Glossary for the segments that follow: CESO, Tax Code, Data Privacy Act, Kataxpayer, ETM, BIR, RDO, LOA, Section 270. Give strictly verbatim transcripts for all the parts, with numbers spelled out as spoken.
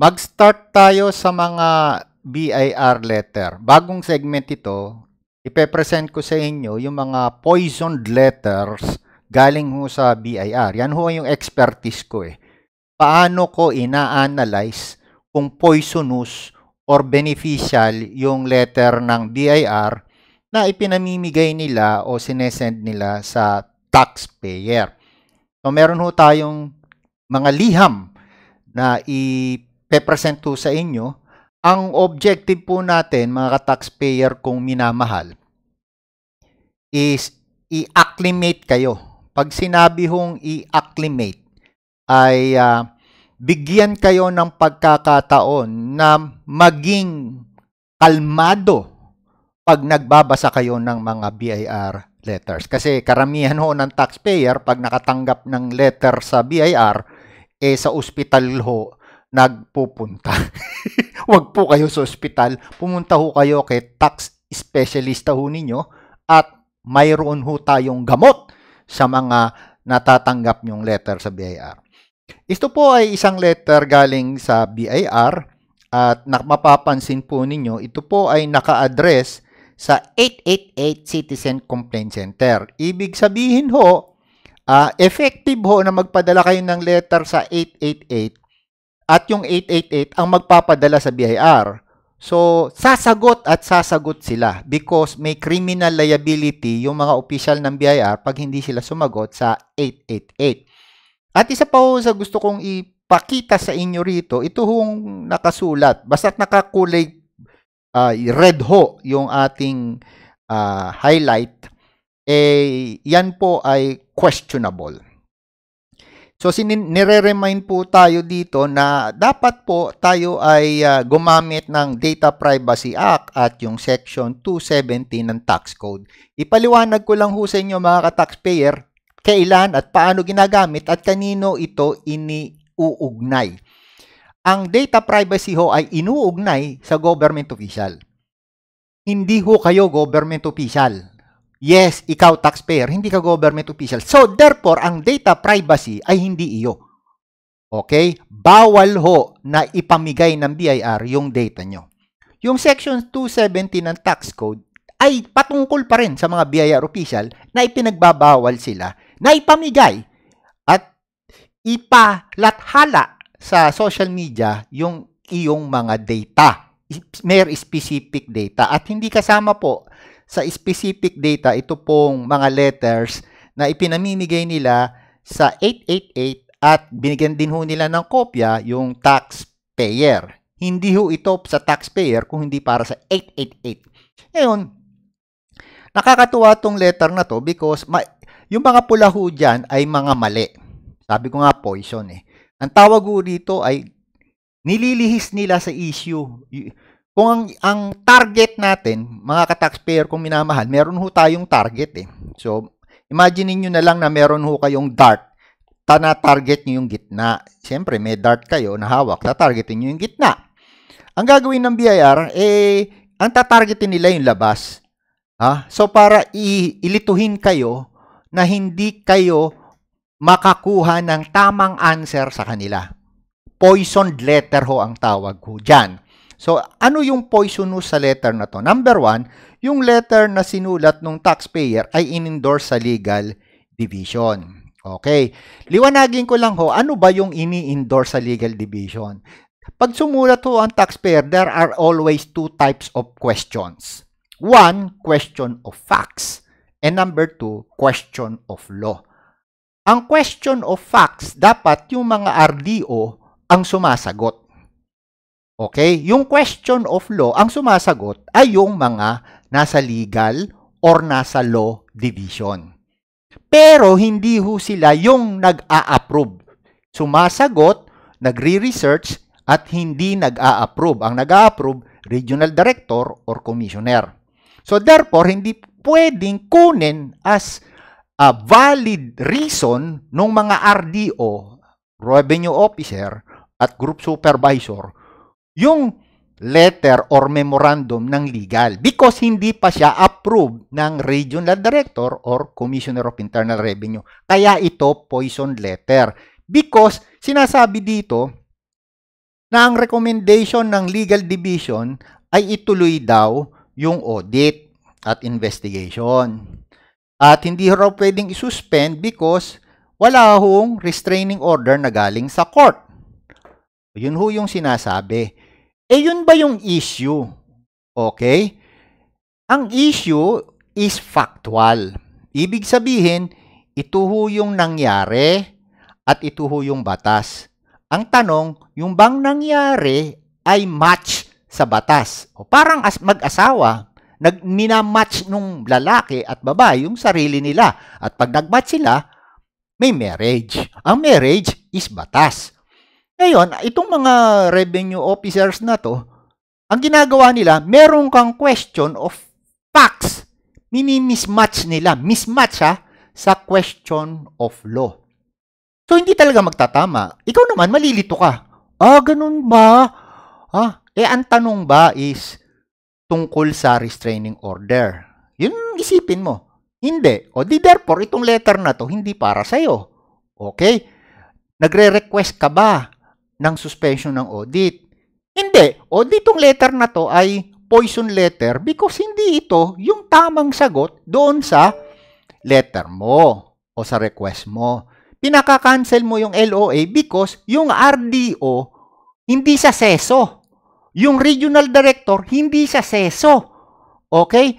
Mag-start tayo sa mga B I R letter. Bagong segment ito, ipepresent ko sa inyo yung mga poisoned letters galing ho sa B I R. Yan ho yung expertise ko eh. Paano ko ina-analyze kung poisonous or beneficial yung letter ng B I R na ipinamimigay nila o sinesend nila sa taxpayer. So meron ho tayong mga liham na ipepresent ho sa inyo. Ang objective po natin, mga ka-taxpayer kung minamahal, is i-acclimate kayo. Pag sinabi hong i-acclimate, ay uh, bigyan kayo ng pagkakataon na maging kalmado pag nagbabasa kayo ng mga B I R letters. Kasi karamihan ho ng taxpayer, pag nakatanggap ng letter sa B I R, eh sa ospital ho nagpupunta. Huwag po kayo sa ospital. Pumunta ho kayo kay tax specialist ho ninyo at mayroon ho tayong gamot sa mga natatanggap nyong letter sa B I R. Ito po ay isang letter galing sa B I R at mapapansin po ninyo, ito po ay naka-address sa eight eight eight Citizen Complaint Center. Ibig sabihin ho, uh, effective ho na magpadala kayo ng letter sa eight eight eight. At yung eight eight eight ang magpapadala sa B I R. So, sasagot at sasagot sila because may criminal liability yung mga opisyal ng B I R pag hindi sila sumagot sa eight eight eight. At isa pa ho sa gusto kong ipakita sa inyo rito, ito hong nakasulat. Basta't nakakulay uh, red ho yung ating uh, highlight, eh, yan po ay questionable. So, nire-remind po tayo dito na dapat po tayo ay uh, gumamit ng Data Privacy Act at yung Section two seventy ng Tax Code. Ipaliwanag ko lang ho sa inyo mga ka-taxpayer kailan at paano ginagamit at kanino ito iniuugnay. Ang data privacy ho ay inuugnay sa government official. Hindi ho kayo government official. Yes, ikaw taxpayer, hindi ka government official. So, therefore, ang data privacy ay hindi iyo. Okay? Bawal ho na ipamigay ng B I R yung data nyo. Yung Section two seventy ng Tax Code ay patungkol pa rin sa mga B I R official na ipinagbabawal sila na ipamigay at ipalathala sa social media yung iyong mga data. Mere specific data. At hindi kasama po sa specific data, ito pong mga letters na ipinamimigay nila sa eight eight eight at binigyan din ho nila ng kopya yung taxpayer. Hindi ho ito sa taxpayer kung hindi para sa eight eight eight. Ngayon, nakakatuwa tong letter na to because yung mga pula ho dyan ay mga mali. Sabi ko nga poison eh. Ang tawag ho dito ay nililihis nila sa issue. Kung ang, ang target natin, mga ka-taxpayer kung minamahal, meron ho tayong target eh. So, imagine niyo na lang na meron ho kayong dart, tana-target niyo yung gitna. Siyempre, may dart kayo na hawak, tatargetin niyo yung gitna. Ang gagawin ng B I R, eh, ang tatargetin nila yung labas. Ha? So, para ilituhin kayo na hindi kayo makakuha ng tamang answer sa kanila. Poisoned letter ho ang tawag ho dyan. So, ano yung poisonous sa letter na to? Number one, yung letter na sinulat ng taxpayer ay in-endorse sa legal division. Okay. Liwanagin ko lang ho, ano ba yung ini-endorse sa legal division? Pag sumulat ho ang taxpayer, there are always two types of questions. One, question of facts. And number two, question of law. Ang question of facts, dapat yung mga R D O ang sumasagot. Okay? Yung question of law, ang sumasagot ay yung mga nasa legal or nasa law division. Pero hindi ho sila yung nag-a-approve. Sumasagot, nagre-research, at hindi nag-a-approve. Ang nag-a-approve, regional director or commissioner. So therefore, hindi pwedeng kunin as a valid reason ng mga R D O, revenue officer, at group supervisor, yung letter or memorandum ng legal because hindi pa siya approved ng regional director or commissioner of internal revenue. Kaya ito poison letter because sinasabi dito na ang recommendation ng legal division ay ituloy daw yung audit at investigation. At hindi raw pwedeng i-suspend because wala hong restraining order na galing sa court. Yun ho yung sinasabi. Eh yun ba yung issue? Okay? Ang issue is factual. Ibig sabihin, ito ho yung nangyari at ito ho yung batas. Ang tanong, yung bang nangyari ay match sa batas? O parang as mag-asawa, nag-minamatch nung lalaki at babae yung sarili nila. At pag nag-match sila, may marriage. Ang marriage is batas. Ngayon, itong mga revenue officers na to, ang ginagawa nila, meron kang question of facts. Mini-mismatch nila. Mismatch ha, sa question of law. So, hindi talaga magtatama. Ikaw naman, malilito ka. Ah, ganun ba? Ah, eh, ang tanong ba is tungkol sa restraining order? Yun isipin mo. Hindi. O di therefore, itong letter na to hindi para sa'yo. Okay? Nagre-request ka ba ng suspension ng audit? Hindi. O ditong letter na to ay poison letter because hindi ito yung tamang sagot doon sa letter mo o sa request mo. Pinaka-cancel mo yung L O A because yung R D O hindi sa CESO. Yung regional director hindi sa CESO. Okay?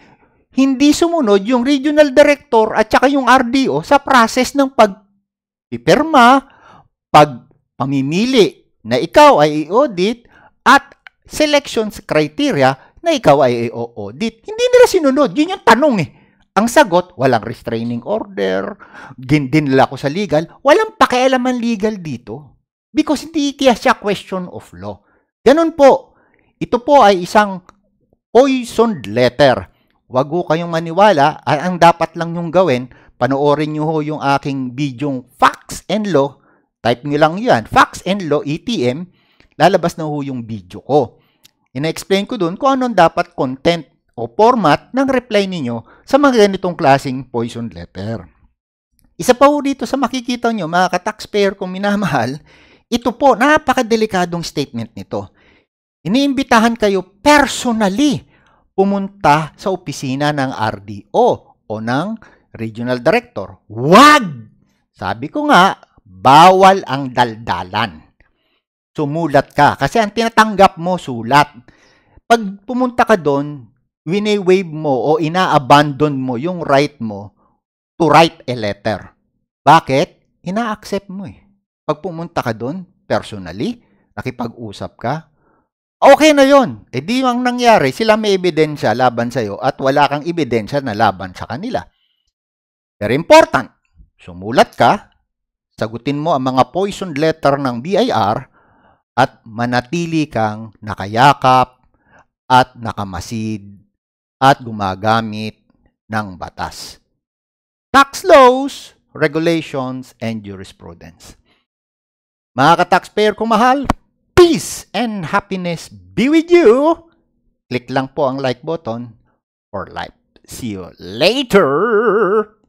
Hindi sumunod yung regional director at saka yung R D O sa process ng pagpipirma, pagpamimili na ikaw ay i-audit at selection criteria na ikaw ay i-audit. Hindi nila sinunod. Yun yung tanong eh. Ang sagot, walang restraining order, gindinla ko sa legal, walang pakialaman legal dito because hindi siya question of law. Ganun po. Ito po ay isang poisoned letter. Wag ho kayong maniwala. Ang dapat lang yung gawin, panoorin nyo ho yung aking video Facts and Law. Type nyo lang yan, Facts and Law E T M. Lalabas na ho yung video ko. Ina-explain ko dun kung anong dapat content o format ng reply ninyo sa mga ganitong klaseng poison letter. Isa pa ho dito sa makikita nyo, mga ka-taxpayer kung minamahal, ito po, napakadelikadong statement nito. Iniimbitahan kayo personally pumunta sa opisina ng R D O o ng Regional Director. Wag! Sabi ko nga, bawal ang daldalan. Sumulat ka. Kasi ang tinatanggap mo, sulat. Pag pumunta ka doon, wine-wave mo o ina-abandon mo yung right mo to write a letter. Bakit? Ina-accept mo eh. Pag pumunta ka doon, personally, nakipag-usap ka, okay na yun. E di ang nangyari, sila may ebidensya laban sa'yo at wala kang ebidensya na laban sa kanila. Very important. Sumulat ka, sagutin mo ang mga poison letter ng B I R at manatili kang nakayakap at nakamasid at gumagamit ng batas. Tax laws, regulations, and jurisprudence. Mga ka-taxpayer kung mahal, peace and happiness be with you. Click lang po ang like button for life. See you later!